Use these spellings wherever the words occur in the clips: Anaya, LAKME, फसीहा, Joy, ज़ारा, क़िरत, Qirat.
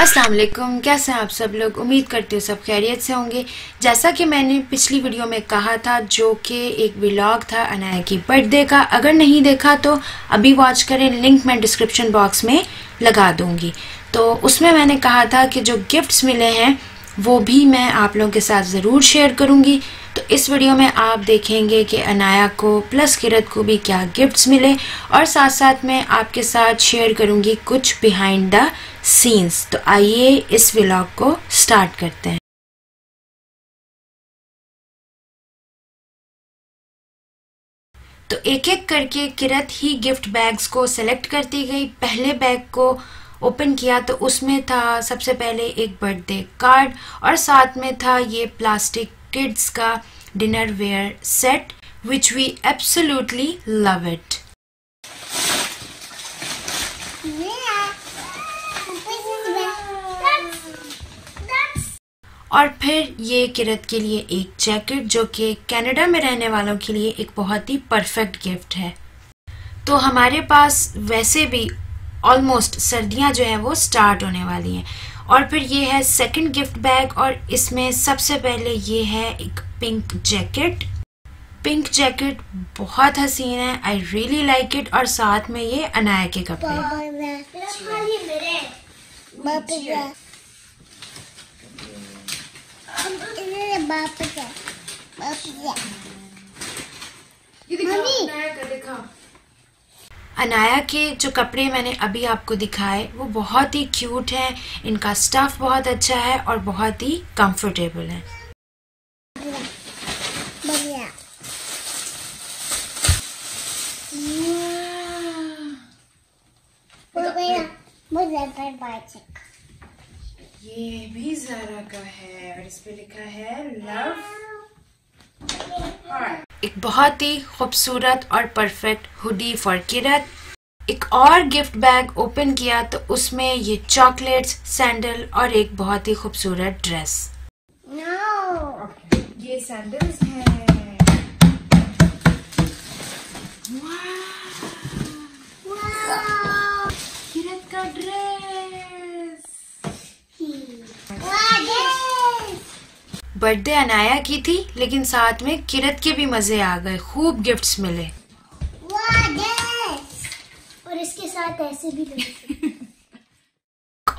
अस्सलाम वालेकुम, कैसे हैं आप सब लोग। उम्मीद करती हूँ सब खैरियत से होंगे। जैसा कि मैंने पिछली वीडियो में कहा था, जो कि एक व्लॉग था अनाया की बर्थडे का, अगर नहीं देखा तो अभी वॉच करें, लिंक मैं डिस्क्रिप्शन बॉक्स में लगा दूँगी। तो उसमें मैंने कहा था कि जो गिफ्ट्स मिले हैं वो भी मैं आप लोगों के साथ ज़रूर शेयर करूँगी। तो इस वीडियो में आप देखेंगे कि अनाया को प्लस क़िरत को भी क्या गिफ्ट्स मिले, और साथ साथ मैं आपके साथ शेयर करूँगी कुछ बिहाइंड द सीन्स। तो आइए इस व्लॉग को स्टार्ट करते हैं। तो एक एक करके क़िरत ही गिफ्ट बैग्स को सेलेक्ट करती गई। पहले बैग को ओपन किया तो उसमें था सबसे पहले एक बर्थडे कार्ड, और साथ में था ये प्लास्टिक किड्स का dinnerware set which we absolutely love it. और फिर ये क़िरत के लिए एक जैकेट, जो कि कनाडा में रहने वालों के लिए एक बहुत ही परफेक्ट गिफ्ट है। तो हमारे पास वैसे भी ऑलमोस्ट सर्दियां जो हैं वो स्टार्ट होने वाली हैं। और फिर ये है सेकंड गिफ्ट बैग, और इसमें सबसे पहले ये है एक पिंक जैकेट। पिंक जैकेट बहुत हसीन है, आई रियली लाइक इट। और साथ में ये अनाया के कपड़े। अनाया के जो कपड़े मैंने अभी आपको दिखाए वो बहुत ही क्यूट हैं, इनका स्टफ बहुत अच्छा है और बहुत ही कंफर्टेबल है। ये भी ज़ारा का है और इस पे लिखा है लव। एक बहुत ही खूबसूरत और परफेक्ट हुडी फॉर क़िरत। एक और गिफ्ट बैग ओपन किया तो उसमें ये चॉकलेट्स, सैंडल और एक बहुत ही खूबसूरत ड्रेस। ये सैंडल्स हैं। क़िरत का ड्रेस। बर्थडे अनाया की थी, लेकिन साथ में क़िरत के भी मज़े आ गए, खूब गिफ्ट्स मिले। और इसके साथ ऐसे भी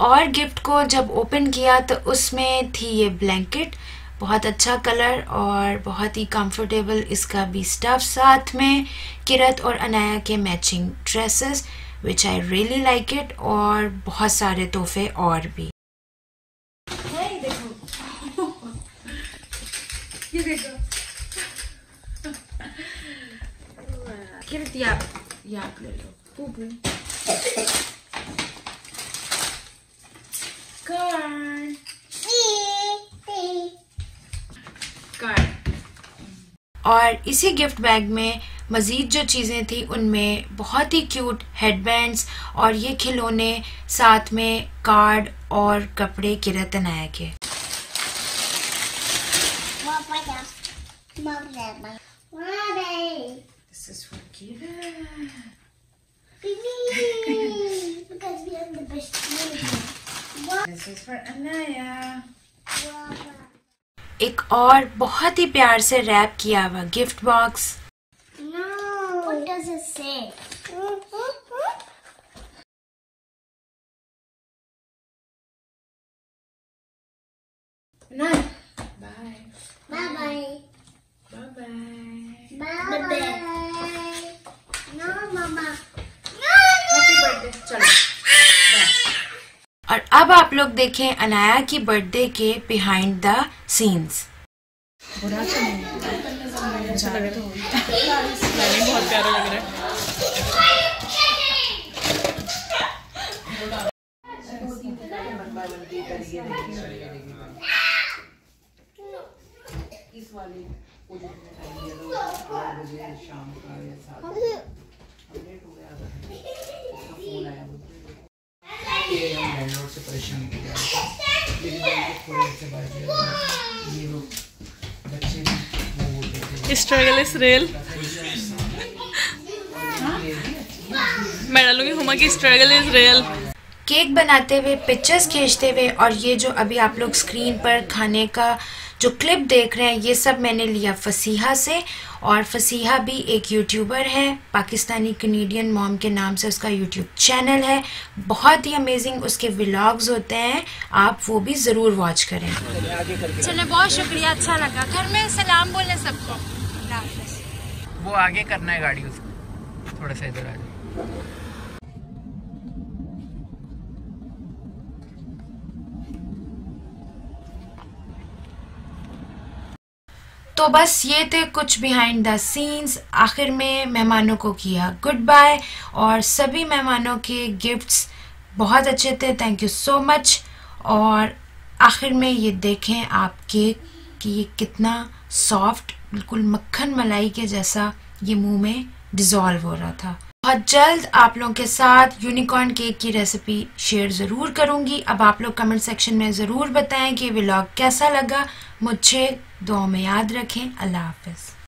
और गिफ्ट को जब ओपन किया तो उसमें थी ये ब्लैंकेट, बहुत अच्छा कलर और बहुत ही कंफर्टेबल इसका भी स्टफ। साथ में क़िरत और अनाया के matching dresses which I really like it, और बहुत सारे तोहफे और भी। ये देखो क़िरत, ये आप ले लो। और इसी गिफ्ट बैग में मज़ीद जो चीज़ें थी उनमें बहुत ही क्यूट हेडबैंड्स और ये खिलौने, साथ में कार्ड और कपड़े क़िरत अनाया के। This is for Qirat. Because we are the best friends. This is for Anaya. एक और बहुत ही प्यार से रैप किया हुआ gift box. No. What does it say? Anaya. Bye. Bye bye. Bye bye. Bye bye. No mama. Happy birthday. चलो। और अब आप लोग देखें अनाया की बर्थडे के बिहाइंड द सीन्स। बुरा तो नहीं। अच्छा लग रहा है। बहुत प्यारा लग रहा है। इस वाले शाम का से परेशान किया, स्ट्रगल इज रियल। मैं डालूंगी हुमा की स्ट्रगल इज रियल। केक बनाते हुए, पिक्चर्स खींचते हुए, और ये जो अभी आप लोग स्क्रीन पर खाने का जो क्लिप देख रहे हैं ये सब मैंने लिया फसीहा से। और फसीहा भी एक यूट्यूबर है, पाकिस्तानी कनेडियन मॉम के नाम से उसका यूट्यूब चैनल है, बहुत ही अमेजिंग उसके व्लॉग्स होते हैं, आप वो भी ज़रूर वॉच करें। चलो बहुत शुक्रिया, अच्छा लगा। घर में सलाम बोले सबको। वो आगे करना है गाड़ी, उसको थोड़ा सा इधर आ जाए। तो बस ये थे कुछ बिहाइंड द सीन्स। आखिर में मेहमानों को किया गुड बाय और सभी मेहमानों के गिफ्ट्स बहुत अच्छे थे, थैंक यू सो मच। और आखिर में ये देखें आप केक कि ये कितना सॉफ्ट, बिल्कुल मक्खन मलाई के जैसा ये मुंह में डिज़ोल्व हो रहा था। बहुत जल्द आप लोगों के साथ यूनिकॉर्न केक की रेसिपी शेयर ज़रूर करूँगी। अब आप लोग कमेंट सेक्शन में ज़रूर बताएं कि व्लॉग कैसा लगा। मुझे दुआ में याद रखें। अल्लाह हाफ़िज़।